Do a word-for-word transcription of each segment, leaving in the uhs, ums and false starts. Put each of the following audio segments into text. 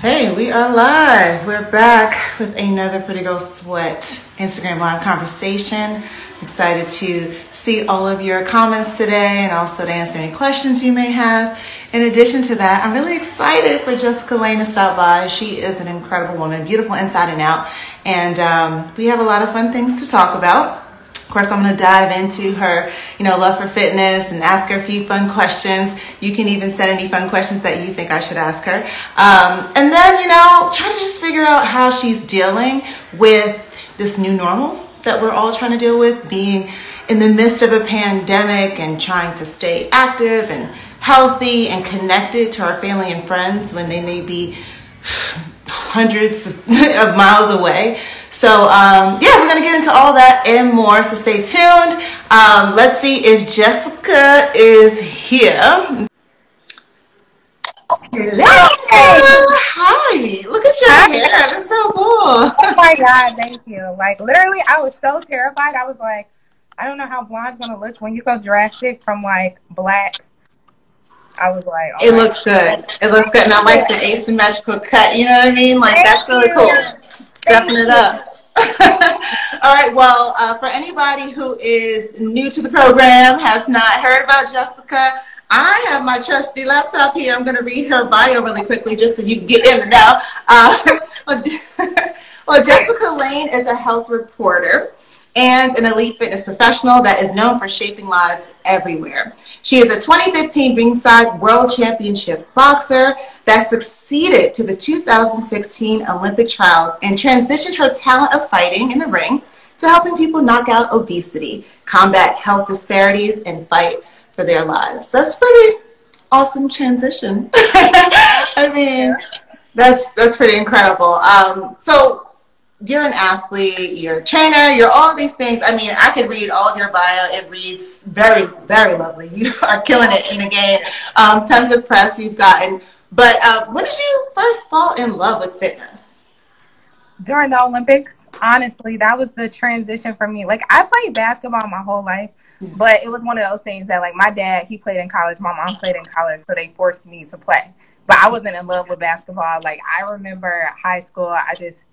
Hey, we are live. We're back with another Pretty Girls Sweat Instagram Live conversation. Excited to see all of your comments today and also to answer any questions you may have. In addition to that, I'm really excited for Jessica Laine to stop by. She is an incredible woman, beautiful inside and out. And um, we have a lot of fun things to talk about. Of course, I'm going to dive into her, you know, love for fitness and ask her a few fun questions. You can even send any fun questions that you think I should ask her. Um, and then, you know, try to just figure out how she's dealing with this new normal that we're all trying to deal with, being in the midst of a pandemic and trying to stay active and healthy and connected to our family and friends when they may be hundreds of miles away. So um, yeah, we're gonna get into all that and more, so stay tuned. Um, let's see if Jessica is here. Hello. Hi, look at your Hi. hair, that's so cool. Oh my God, thank you. Like literally, I was so terrified. I was like, I don't know how blonde's gonna look when you go drastic from like black. I was like, oh, it looks good. It looks good. And I like the asymmetrical cut. You know what I mean? Like, that's really cool. Stepping it up. All right. Well, uh, for anybody who is new to the program, has not heard about Jessica, I have my trusty laptop here. I'm going to read her bio really quickly just so you can get in and out. Uh, well, Jessica Laine is a health reporter and an elite fitness professional that is known for shaping lives everywhere. She is a twenty fifteen Ringside World Championship boxer that succeeded to the two thousand sixteen Olympic trials and transitioned her talent of fighting in the ring to helping people knock out obesity, combat health disparities, and fight for their lives. That's pretty awesome transition. I mean, that's, that's pretty incredible. Um, so, you're an athlete, you're a trainer, you're all these things. I mean, I could read all of your bio. It reads very, very lovely. You are killing it in the game. Um, tons of press you've gotten. But uh, when did you first fall in love with fitness? During the Olympics, honestly, that was the transition for me. Like, I played basketball my whole life, but it was one of those things that, like, my dad, he played in college, my mom played in college, so they forced me to play. But I wasn't in love with basketball. Like, I remember high school, I just...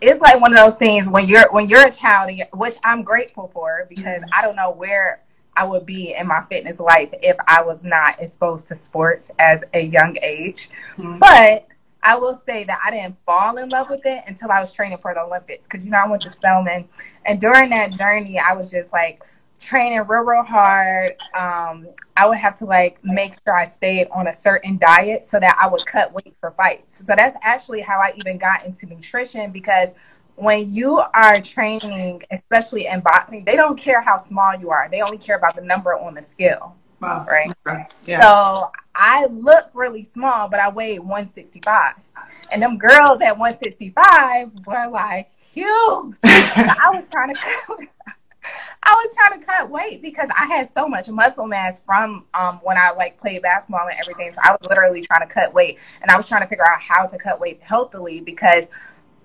it's like one of those things when you're when you're a child, which I'm grateful for, because I don't know where I would be in my fitness life if I was not exposed to sports as a young age. Mm-hmm. But I will say that I didn't fall in love with it until I was training for the Olympics, because, you know, I went to Spelman, and during that journey, I was just like training real, real hard. Um, I would have to like make sure I stayed on a certain diet so that I would cut weight for fights. So that's actually how I even got into nutrition, because when you are training, especially in boxing, they don't care how small you are. They only care about the number on the scale. Wow. Right? Yeah. So I look really small, but I weighed one sixty-five. And them girls at one sixty-five were like huge. I was trying to cut I was trying to cut weight because I had so much muscle mass from um, when I like played basketball and everything. So I was literally trying to cut weight, and I was trying to figure out how to cut weight healthily, because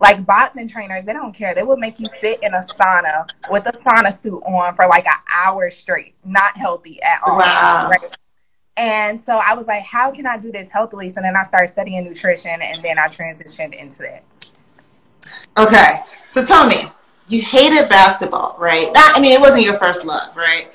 like boxing trainers, they don't care. They will make you sit in a sauna with a sauna suit on for like an hour straight. Not healthy at all. Wow. Right? And so I was like, how can I do this healthily? So then I started studying nutrition, and then I transitioned into that. Okay. So tell me. You hated basketball, right? Not, I mean, it wasn't your first love, right?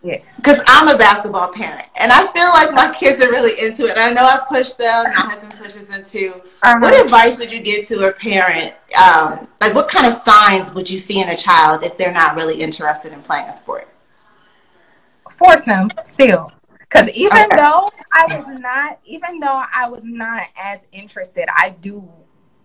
Yes. Because I'm a basketball parent, and I feel like my kids are really into it. And I know I push them, and my husband pushes them too. Um, what advice would you give to a parent? Um, like, what kind of signs would you see in a child if they're not really interested in playing a sport? Force them still. Because even okay. though I was not, even though I was not as interested, I do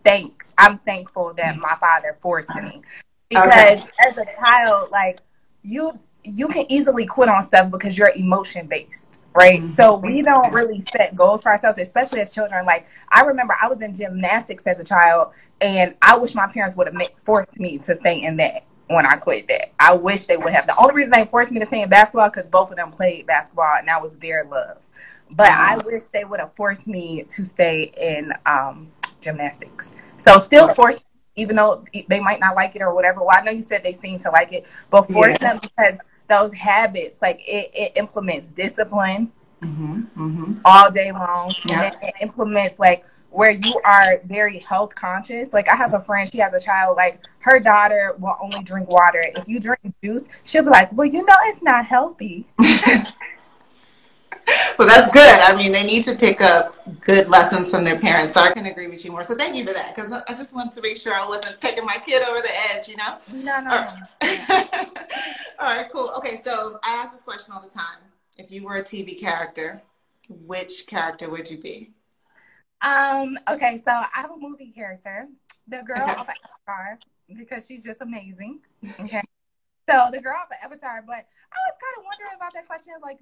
think I'm thankful that my father forced me. Because okay. as a child, like, you you can easily quit on stuff because you're emotion-based, right? Mm-hmm. So we don't really set goals for ourselves, especially as children. Like, I remember I was in gymnastics as a child, and I wish my parents would have forced me to stay in that when I quit that. I wish they would have. The only reason they forced me to stay in basketball because both of them played basketball, and that was their love. But mm-hmm. I wish they would have forced me to stay in um, gymnastics. So still forced me, even though they might not like it or whatever. Well, I know you said they seem to like it, but force yeah. them, because those habits, like, it, it implements discipline mm-hmm, mm-hmm. all day long. Yeah. And it implements, like, where you are very health conscious. Like, I have a friend, she has a child, like, her daughter will only drink water. If you drink juice, she'll be like, well, you know, it's not healthy. Well, that's good. I mean, they need to pick up good lessons from their parents. So I can agree with you more. So thank you for that, because I just wanted to make sure I wasn't taking my kid over the edge, you know? No, no, All right. no. All right, cool. Okay, so I ask this question all the time. If you were a T V character, which character would you be? Um, okay, so I'm a movie character. The girl off of Avatar, because she's just amazing. Okay. So the girl off of Avatar, but I was kind of wondering about that question, like,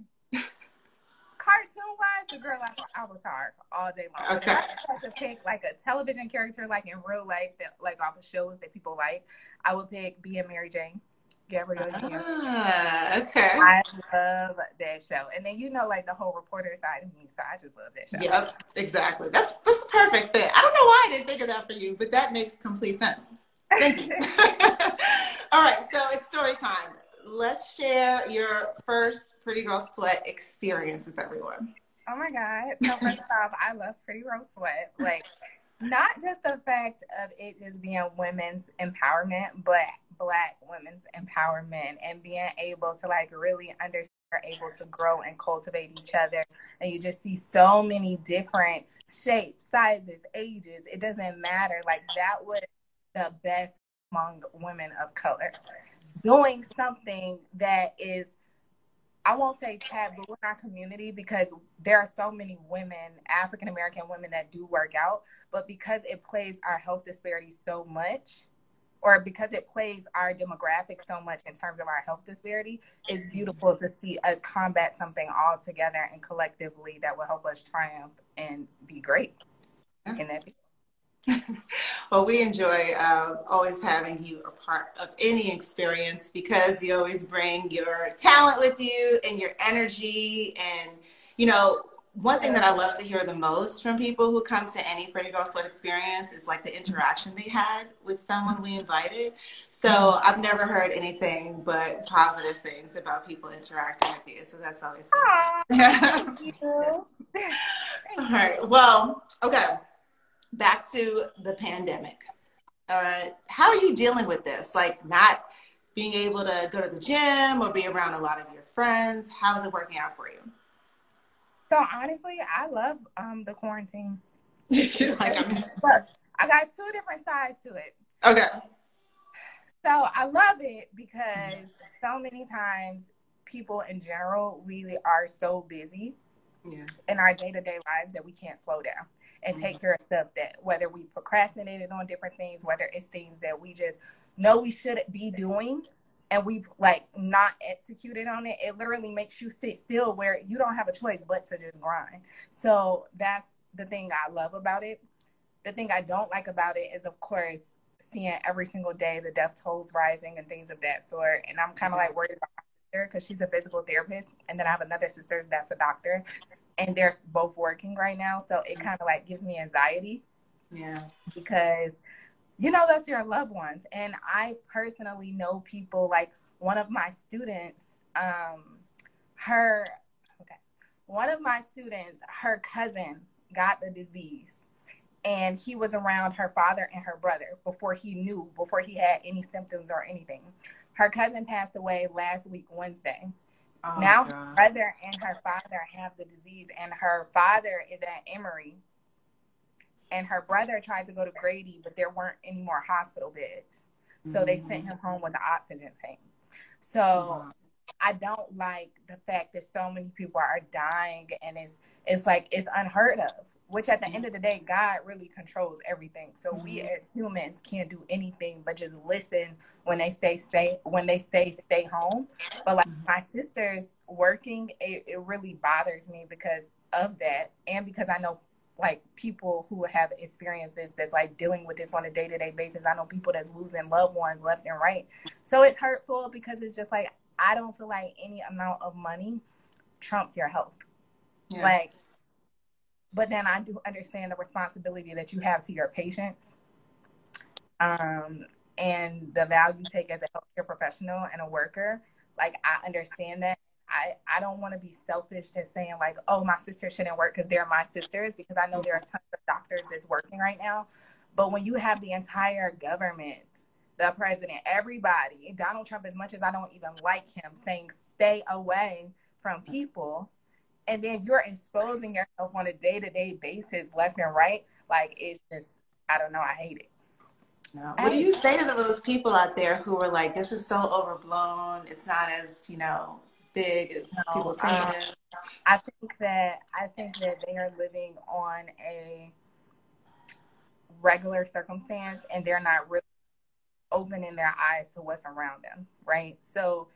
cartoon-wise, the girl off of Avatar all day long. Okay. If I had to pick, like, a television character, like, in real life, that, like, off of shows that people like, I would pick Being Mary Jane. Gabrielle ah, okay. I love that show. And then, you know, like, the whole reporter side of me, so I just love that show. Yep, exactly. That's, that's a perfect fit. I don't know why I didn't think of that for you, but that makes complete sense. Thank you. All right, so it's story time. Let's share your first Pretty Girls Sweat experience with everyone. Oh, my God. So, first off, I love Pretty Girls Sweat. Like, not just the fact of it just being women's empowerment, but Black women's empowerment and being able to, like, really understand, able to grow and cultivate each other. And you just see so many different shapes, sizes, ages. It doesn't matter. Like, that was the best among women of color, doing something that is, I won't say taboo in our community, because there are so many women, African-American women, that do work out, but because it plays our health disparities so much, or because it plays our demographic so much in terms of our health disparity, it's beautiful to see us combat something all together and collectively that will help us triumph and be great. Yeah. In that Well, we enjoy uh, always having you a part of any experience, because you always bring your talent with you and your energy. And, you know, one thing that I love to hear the most from people who come to any Pretty Girl Sweat experience is, like, the interaction they had with someone we invited. So I've never heard anything but positive things about people interacting with you. So that's always good. Aww, thank you. Thank All right. Well, okay. Back to the pandemic. All right. How are you dealing with this? Like, not being able to go to the gym or be around a lot of your friends. How is it working out for you? So honestly, I love um, the quarantine. Like, I got two different sides to it. Okay. So I love it, because so many times people in general really are so busy, yeah, in our day-to-day lives that we can't slow down and take care of stuff, that whether we procrastinated on different things, whether it's things that we just know we shouldn't be doing, and we've, like, not executed on it, it literally makes you sit still where you don't have a choice but to just grind. So that's the thing I love about it. The thing I don't like about it is, of course, seeing every single day the death tolls rising and things of that sort. And I'm kind of, like, worried about my sister, because she's a physical therapist. And then I have another sister that's a doctor. And they're both working right now. So it kind of, like, gives me anxiety. Yeah. Because, you know, that's your loved ones. And I personally know people, like, one of my students, um, her, okay, one of my students, her cousin got the disease, and he was around her father and her brother before he knew, before he had any symptoms or anything. Her cousin passed away last week, Wednesday. Oh, now God. Her brother and her father have the disease, and her father is at Emory. And her brother tried to go to Grady, but there weren't any more hospital beds. So mm-hmm. they sent him home with the oxygen tank. So mm-hmm. I don't like the fact that so many people are dying, and it's it's like it's unheard of, which at the mm-hmm. end of the day, God really controls everything. So mm-hmm. we as humans can't do anything but just listen when they say say when they say stay home. But, like, mm-hmm. my sister's working, it, it really bothers me because of that, and because I know, like, people who have experienced this, that's, like, dealing with this on a day-to-day basis. I know people that's losing loved ones left and right. So it's hurtful, because it's just, like, I don't feel like any amount of money trumps your health. Yeah. Like, but then I do understand the responsibility that you have to your patients, um, and the value you take as a healthcare professional and a worker. Like, I understand that. I, I don't want to be selfish and saying like, oh, my sister shouldn't work because they're my sisters, because I know there are tons of doctors that's working right now. But when you have the entire government, the president, everybody, Donald Trump, as much as I don't even like him, saying stay away from people, and then you're exposing yourself on a day-to-day basis, left and right, like it's just, I don't know, I hate it. No. What do you say to those people out there who are like, this is so overblown, it's not as, you know, big as no, people think um, it is? I think that I think that they are living on a regular circumstance and they're not really opening their eyes to what's around them, right? So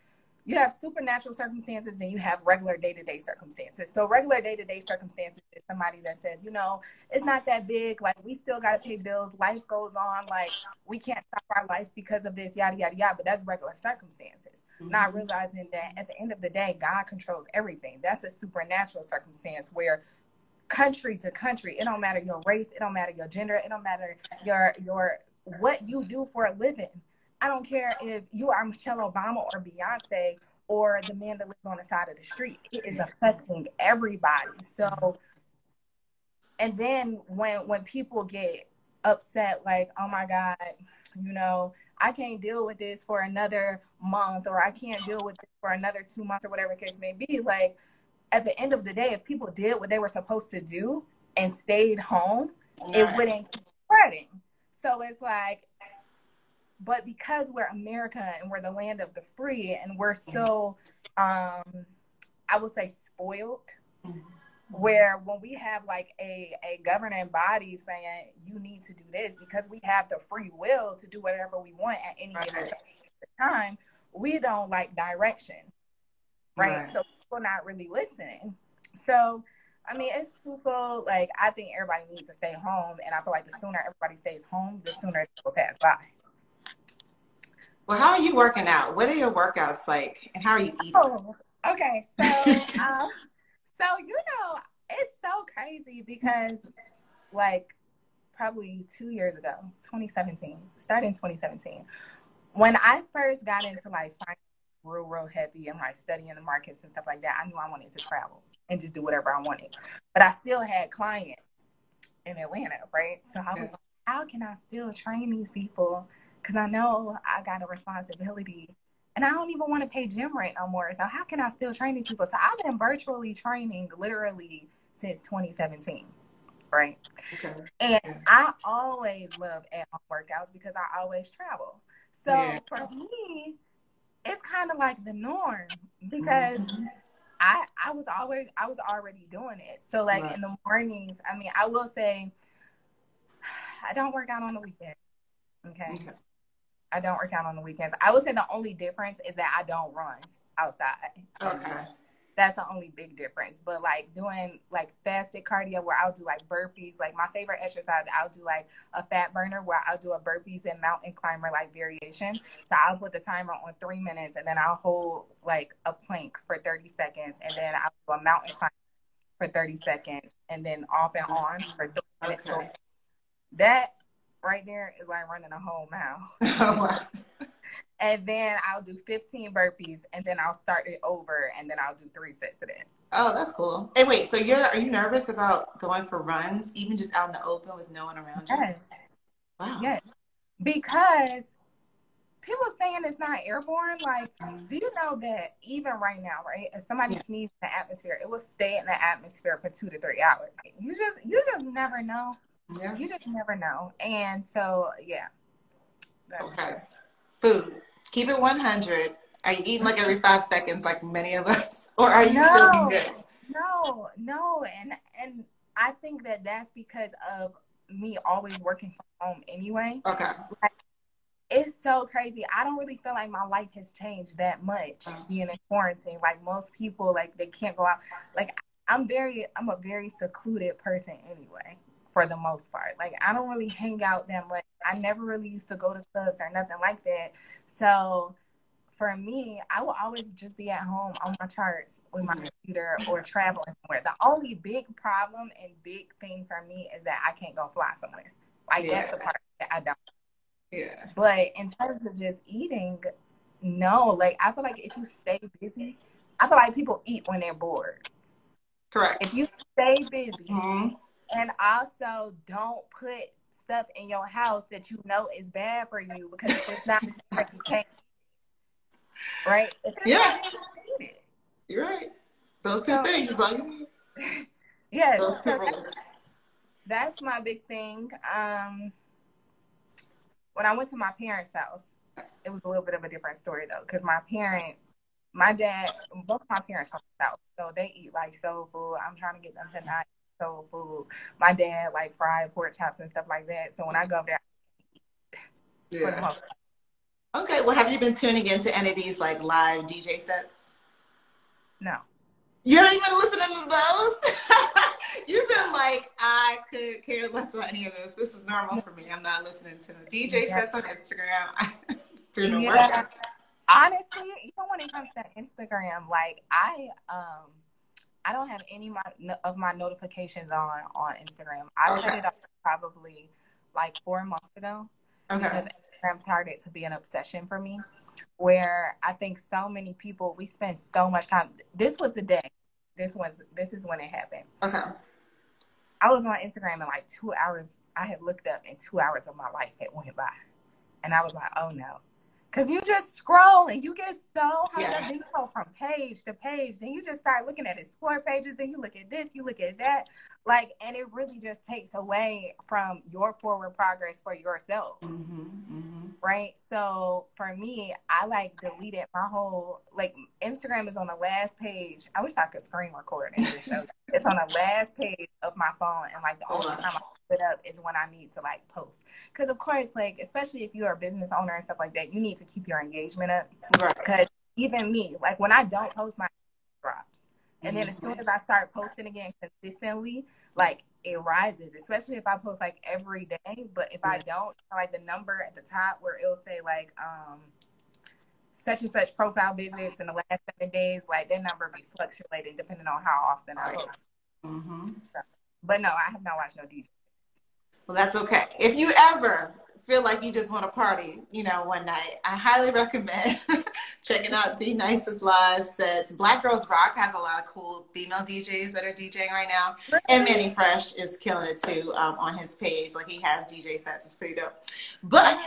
you have supernatural circumstances and you have regular day-to-day circumstances. So regular day-to-day circumstances is somebody that says, you know, it's not that big. Like, we still got to pay bills. Life goes on. Like, we can't stop our life because of this, yada, yada, yada. But that's regular circumstances. Mm-hmm. Not realizing that at the end of the day, God controls everything. That's a supernatural circumstance where country to country, it don't matter your race. It don't matter your gender. It don't matter your your what you do for a living. I don't care if you are Michelle Obama or Beyonce or the man that lives on the side of the street. It is affecting everybody. So, and then when when people get upset, like, oh my God, you know, I can't deal with this for another month, or I can't deal with this for another two months or whatever the case may be. Like, at the end of the day, if people did what they were supposed to do and stayed home, right, it wouldn't keep spreading. So it's like, but because we're America and we're the land of the free and we're so, um, I would say, spoiled, where when we have like a, a governing body saying you need to do this, because we have the free will to do whatever we want at any given right. time, we don't like direction, right? right? So people not really listening. So, I mean, it's twofold. Like, I think everybody needs to stay home, and I feel like the sooner everybody stays home, the sooner it will pass by. Well, how are you working out? What are your workouts like? And how are you eating? Oh, okay. So, um, so you know, it's so crazy because, like, probably two years ago, twenty seventeen, starting twenty seventeen, when I first got into, like, real, real heavy and, like, studying the markets and stuff like that, I knew I wanted to travel and just do whatever I wanted. But I still had clients in Atlanta, right? So I was like, how can I still train these people? Because I know I got a responsibility and I don't even want to pay gym rent no more. So how can I still train these people? So I've been virtually training literally since twenty seventeen, right? Okay. And I always love at-home workouts because I always travel. So yeah. for me, it's kind of like the norm because mm-hmm. I I was always I was already doing it. So like right. in the mornings, I mean, I will say I don't work out on the weekends. Okay. okay. I don't work out on the weekends. I would say the only difference is that I don't run outside. Okay. That's the only big difference. But like doing like fasted cardio where I'll do like burpees, like my favorite exercise, I'll do like a fat burner where I'll do a burpees and mountain climber like variation. So I'll put the timer on three minutes and then I'll hold like a plank for thirty seconds and then I'll do a mountain climber for thirty seconds and then off and on for three minutes. Okay. That right there is like running a whole mile. Oh, wow. And then I'll do fifteen burpees and then I'll start it over and then I'll do three sets of that. Oh, that's cool. And wait, so you're are you nervous about going for runs, even just out in the open with no one around you? Yes. Wow. Yes. Because people saying it's not airborne, like, do you know that even right now, right, if somebody yeah. sneezes in the atmosphere, it will stay in the atmosphere for two to three hours. You just you just never know. Yeah. You just never know. And so, yeah. That's okay. Nice. Food. Keep it one hundred. Are you eating like every five seconds like many of us? Or are you no, still eating good? No, no. And, and I think that that's because of me always working from home anyway. Okay. Like, it's so crazy. I don't really feel like my life has changed that much uh-huh. being in quarantine. Like most people, like they can't go out. Like I'm very, I'm a very secluded person anyway. For the most part. Like, I don't really hang out that much. I never really used to go to clubs or nothing like that. So, for me, I will always just be at home on my charts with my computer or traveling somewhere. The only big problem and big thing for me is that I can't go fly somewhere. Like, yeah. that's the part that I don't. Yeah. But in terms of just eating, no. Like, I feel like if you stay busy, I feel like people eat when they're bored. Correct. If you stay busy, mm-hmm. and also don't put stuff in your house that you know is bad for you, because if it's not, you can't. Right? If it's yeah. Not, you You're right. Those two so, things. Like, yes. Those two so that's, that's my big thing. Um, when I went to my parents' house, it was a little bit of a different story, though, because my parents, my dad, both my parents from the South, so they eat, like, soul food. I'm trying to get them to not eat soul food. My dad, like, fried pork chops and stuff like that. So when I go there, I eat yeah. for the most part. Okay, well, have you been tuning into any of these, like, live D J sets? No. You haven't even listened to those? You've been like, I could care less about any of this. This is normal for me. I'm not listening to it. D J yeah. sets on Instagram. I do no yeah. work. Honestly, even when it comes to Instagram, like I, um, I don't have any my, no, of my notifications on on Instagram. I okay. put it up probably like four months ago okay. because Instagram started to be an obsession for me. Where I think so many people, we spend so much time. This was the day. This was. This is when it happened. Okay. I was on Instagram in like two hours. I had looked up, and two hours of my life had went by, and I was like, "Oh no," because you just scroll and you get so hung yeah. up. Then you go from page to page. Then you just start looking at explore pages. Then you look at this. You look at that. Like, and it really just takes away from your forward progress for yourself. Mm-hmm, mm-hmm. Right. So for me, I like deleted my whole, like, Instagram is on the last page. I wish I could screen record and just show. It's on the last page of my phone. And like the only time I put it up is when I need to like post. Cause of course, like, especially if you're a business owner and stuff like that, you need to keep your engagement up. Right. Cause even me, like when I don't post, my drops. And then as soon as I start posting again consistently, like it rises, especially if I post like every day. But if I don't, like the number at the top where it'll say like um, such and such profile visits in the last seven days, like that number be fluctuating depending on how often I post. Mm-hmm. So, but no, I have not watched no D J. Well, that's okay. If you ever feel like you just want to party, you know, one night, I highly recommend checking out D Nice's live sets. Black Girls Rock has a lot of cool female D Js that are DJing right now. And Manny Fresh is killing it too um, on his page. Like, he has D J sets. It's pretty dope. But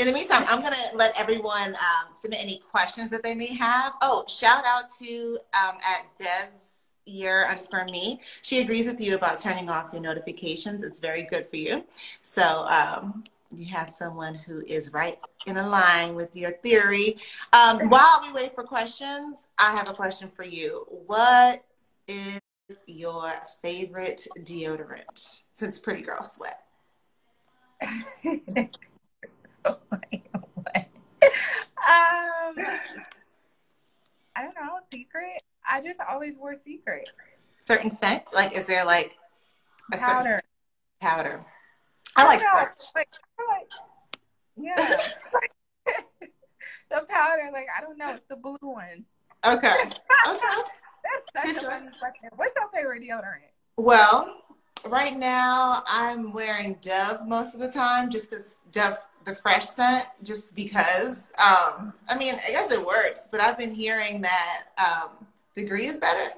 in the meantime, I'm going to let everyone um, submit any questions that they may have. Oh, shout out to um, at Des. year underscore me. She agrees with you about turning off your notifications. It's very good for you. So um, you have someone who is right in a line with your theory. Um, while we wait for questions, I have a question for you. What is your favorite deodorant since Pretty Girl Sweat? Oh my God. Um, I don't know. Secret? I just always wore Secret. Certain scent? Like, is there like a powder? Powder. I, I like Fresh. Like, like, yeah. The powder, like, I don't know. It's the blue one. Okay. Okay. That's such a funny question. What's your favorite deodorant? Well, right now I'm wearing Dove most of the time, just because Dove, the Fresh scent, just because. Um, I mean, I guess it works, but I've been hearing that. Um, Degree is better.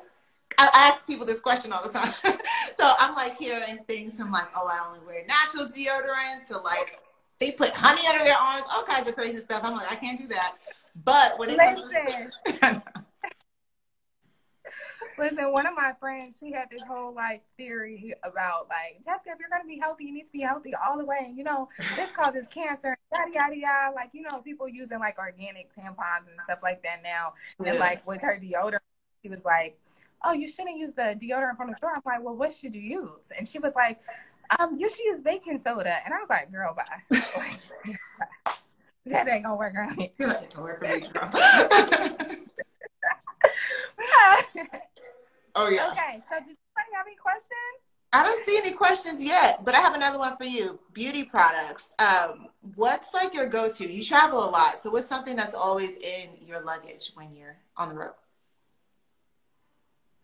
I ask people this question all the time. So I'm like hearing things from like, oh, I only wear natural deodorant, to like they put honey under their arms, all kinds of crazy stuff. I'm like, I can't do that. But when it listen, comes to listen, one of my friends, she had this whole like theory about like, Jessica, if you're gonna be healthy, you need to be healthy all the way. And, you know, this causes cancer, yada yada yada. Like, you know, people using like organic tampons and stuff like that now, yeah. and like with her deodorant. She was like, oh, you shouldn't use the deodorant from the store. I'm like, well, what should you use? And she was like, um, you should use baking soda. And I was like, girl, bye. Like, that ain't gonna work around here. That ain't gonna work for me, girl. Oh, yeah. Okay, so does anybody have any questions? I don't see any questions yet, but I have another one for you. Beauty products. Um, what's like your go-to? You travel a lot, so what's something that's always in your luggage when you're on the road?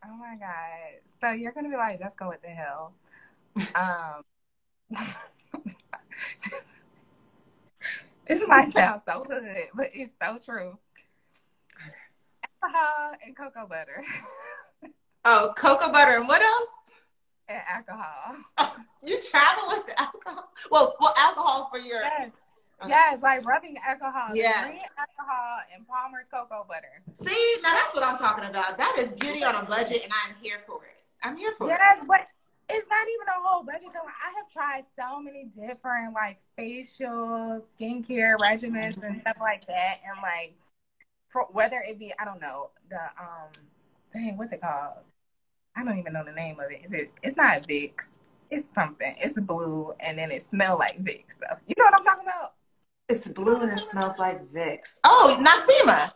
Oh my God. So you're going to be like, just go with the hell. Um, this might sound so good, but it's so true. alcohol and cocoa butter. Oh, cocoa butter and what else? And alcohol. Oh, you travel with alcohol? Well, well, alcohol for your... Yes. Okay. Yes, like rubbing alcohol. Yes. Green alcohol and Palmer's cocoa butter. See, now that's what I'm talking about. That is beauty on a budget, and I'm here for it. I'm here for yes, it. Yes, but it's not even a whole budget, because I have tried so many different, like, facial skincare regimens and stuff like that. And, like, for whether it be, I don't know, the, um, dang, what's it called? I don't even know the name of it. Is it? It's not Vicks. It's something. It's blue, and then it smells like Vicks, though. You know what I'm talking about? It's blue and it smells like Vicks. Oh, Noxzema.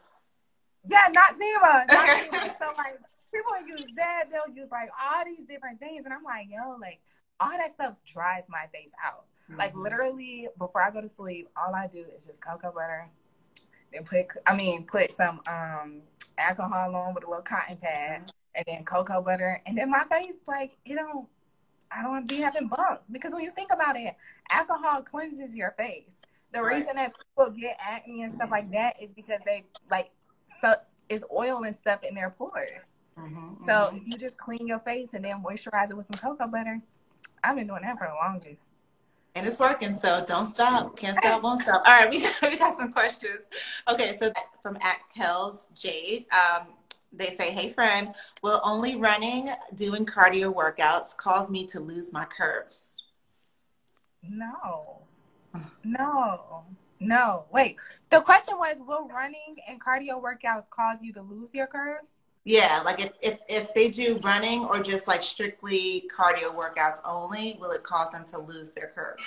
Yeah, Noxzema. Noxzema. So, like, people use that. They'll use, like, all these different things. And I'm like, yo, like, all that stuff dries my face out. Mm-hmm. Like, literally, before I go to sleep, all I do is just cocoa butter. Then put, I mean, put some um, alcohol on with a little cotton pad. Mm-hmm. And then cocoa butter. And then my face, like, it don't, I don't want to be having bumps. Because when you think about it, alcohol cleanses your face. The right. reason that people get acne and stuff like that is because they, like, it's oil and stuff in their pores. Mm-hmm, so mm-hmm. if you just clean your face and then moisturize it with some cocoa butter, I've been doing that for the longest. And it's working, so don't stop. Can't stop, won't stop. All right, we got, we got some questions. Okay, so from at Kells Jade, um, they say, hey, friend, will only running, doing cardio workouts cause me to lose my curves? No. No. No. Wait. The question was, will running and cardio workouts cause you to lose your curves? Yeah. Like if, if, if they do running or just like strictly cardio workouts only, will it cause them to lose their curves?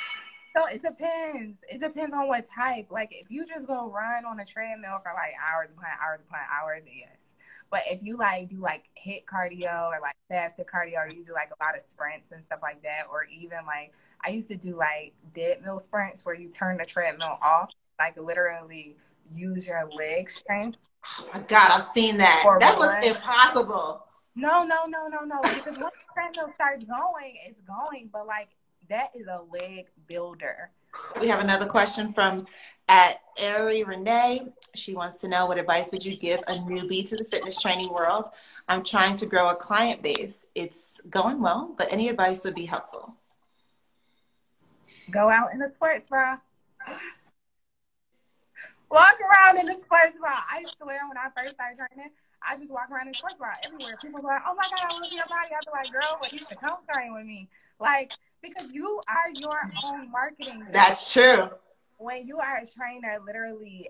So it depends. It depends on what type. Like if you just go run on a treadmill for like hours upon hours upon hours, yes. But if you, like, do, like, HIIT cardio or, like, fasted cardio, or you do, like, a lot of sprints and stuff like that, or even, like, I used to do, like, deadmill sprints where you turn the treadmill off, like, literally use your leg strength. Oh, my God, I've seen that. Or that looks impossible. No, no, no, no, no, because once the treadmill starts going, it's going, but, like, that is a leg builder. We have another question from at Ari Renee. She wants to know, what advice would you give a newbie to the fitness training world? I'm trying to grow a client base. It's going well, but any advice would be helpful. Go out in the sports bra. Walk around in the sports bra. I swear, when I first started training, I just walk around in sports bra everywhere. People were like, oh, my God, I love your body. I was like, girl, well, you should come train with me. Like, because you are your own marketing. That's true. When you are a trainer, literally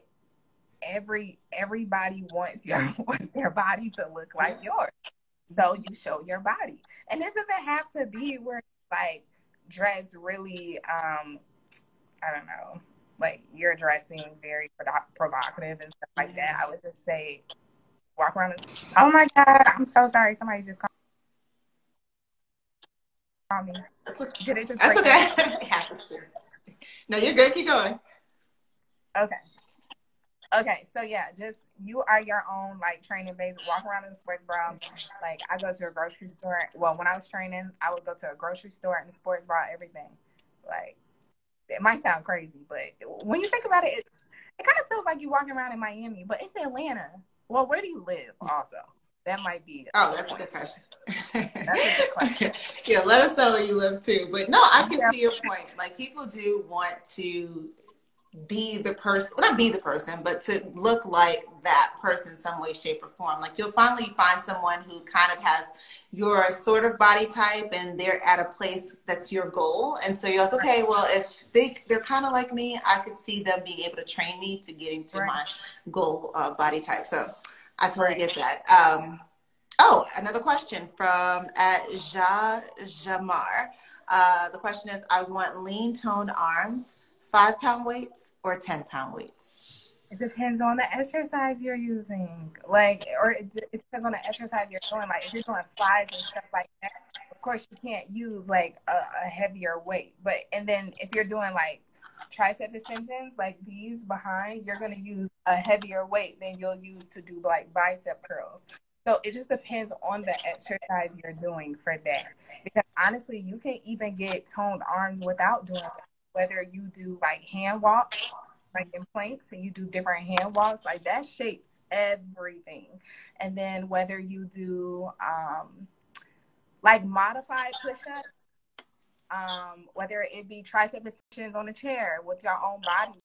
every everybody wants your wants their body to look like yours. So you show your body. And it doesn't have to be where, like, dress really, um, I don't know, like, you're dressing very provocative and stuff like that. I would just say, walk around and, oh, my God, I'm so sorry. Somebody just called. Um, that's okay. Did it just that's okay. It happens too. No, you're good. Keep going. Okay. Okay. So yeah, just you are your own, like, training base. Walk around in the sports bra. Like, I go to a grocery store. Well, when I was training, I would go to a grocery store and the sports bra, everything. Like, it might sound crazy, but when you think about it, it, it kind of feels like you're walking around in Miami, but it's Atlanta. Well, where do you live? Also. That might be. Oh, that's a good question. That's a good question. Yeah, let us know where you live too. But no, I can yeah. see your point. Like, people do want to be the person, well, not be the person, but to look like that person some way, shape, or form. Like, you'll finally find someone who kind of has your sort of body type and they're at a place that's your goal. And so you're like, okay, well, if they, they're kind of like me, I could see them being able to train me to getting to right. my goal uh, body type. So I totally get that. Um, oh, another question from at Ja Jamar. Uh, the question is, I want lean toned arms, five pound weights or ten pound weights? It depends on the exercise you're using. Like, or it, it depends on the exercise you're doing. Like, if you're doing flies and stuff like that, of course you can't use like a, a heavier weight. But, and then if you're doing like tricep extensions like these behind, you're going to use a heavier weight than you'll use to do like bicep curls. So it just depends on the exercise you're doing for that, because honestly you can even get toned arms without doing that, whether you do like hand walks breaking planks and you do different hand walks, like that shapes everything. And then whether you do um, like modified push-ups, um, whether it be tricep extensions on a chair with your own body,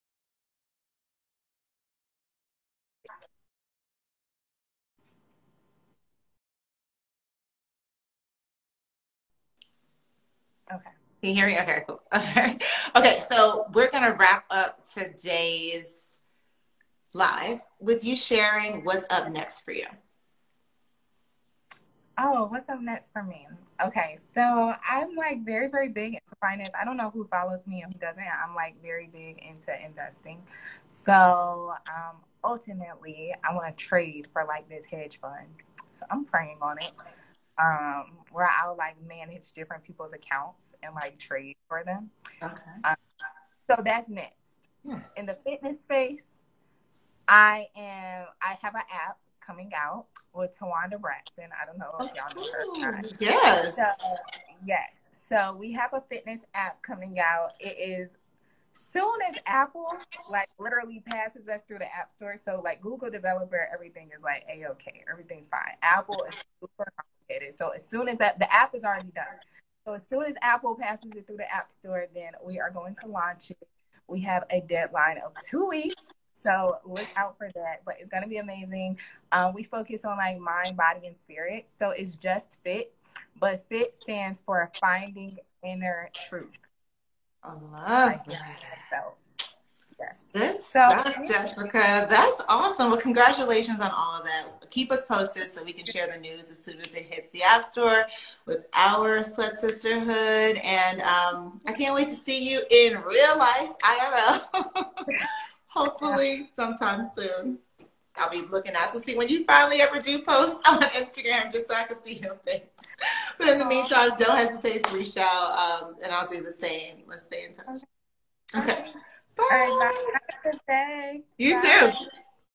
okay. Can you hear me? Okay, cool. All right. Okay, so we're going to wrap up today's live with you sharing what's up next for you. Oh, what's up next for me? Okay, so I'm like very, very big into finance. I don't know who follows me and who doesn't. I'm like very big into investing. So um, ultimately, I want to trade for like this hedge fund. So I'm praying on it. Um, where I'll like manage different people's accounts and like trade for them. Okay. Um, so that's next. Yeah. In the fitness space, I am. I have an app coming out with Tawanda Braxton. I don't know if y'all know her or not. Yes. So, yes. So we have a fitness app coming out. It is soon as Apple like literally passes us through the App Store. So like Google developer, everything is like A-okay. Everything's fine. Apple is super. So as soon as that, the app is already done. So as soon as Apple passes it through the App Store, then we are going to launch it. We have a deadline of two weeks. So look out for that. But it's going to be amazing. Um, we focus on like mind, body, and spirit. So it's just fit. But fit stands for finding inner truth. I love like, that. Yes. Good stuff, so, yeah. Jessica. That's awesome. Well, congratulations on all of that. Keep us posted so we can share the news as soon as it hits the App Store with our Sweat Sisterhood. And um, I can't wait to see you in real life, I R L. Hopefully sometime soon. I'll be looking out to see when you finally ever do post on Instagram just so I can see your face. But in the meantime, don't hesitate to reach out, um, and I'll do the same. Let's stay in touch. Okay. Bye. All right, bye. Have a good day. You bye. Too.